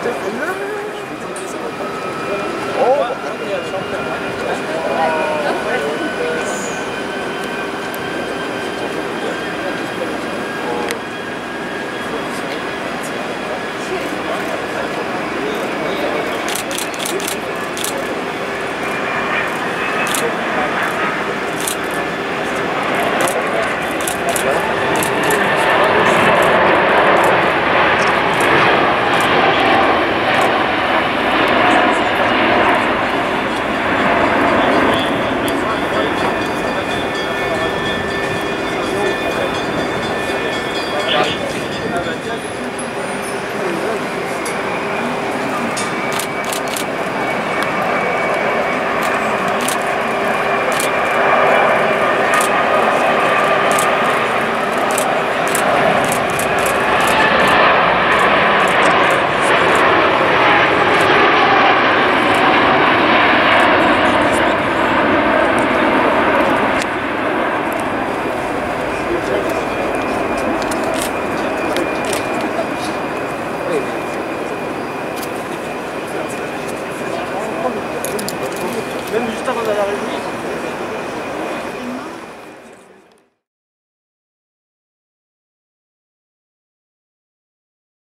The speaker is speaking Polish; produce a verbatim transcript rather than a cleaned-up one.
Stefan. Oh!